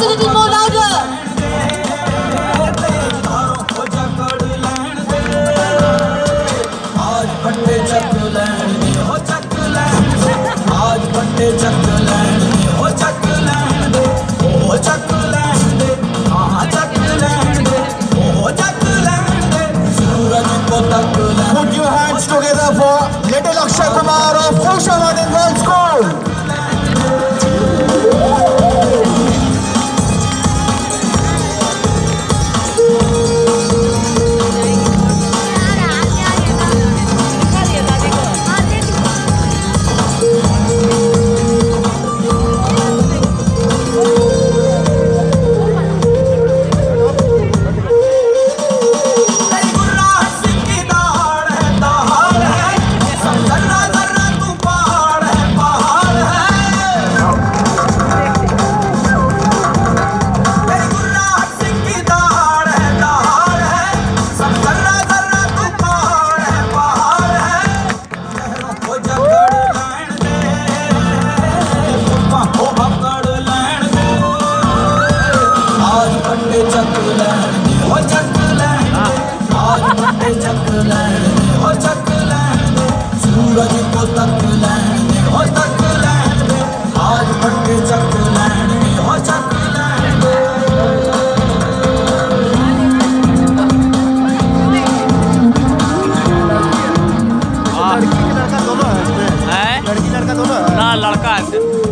a little more louder. Put your hands together for little Akshay Kumar of Fushamad World School. लड़की लड़का दोनों ना लड़का है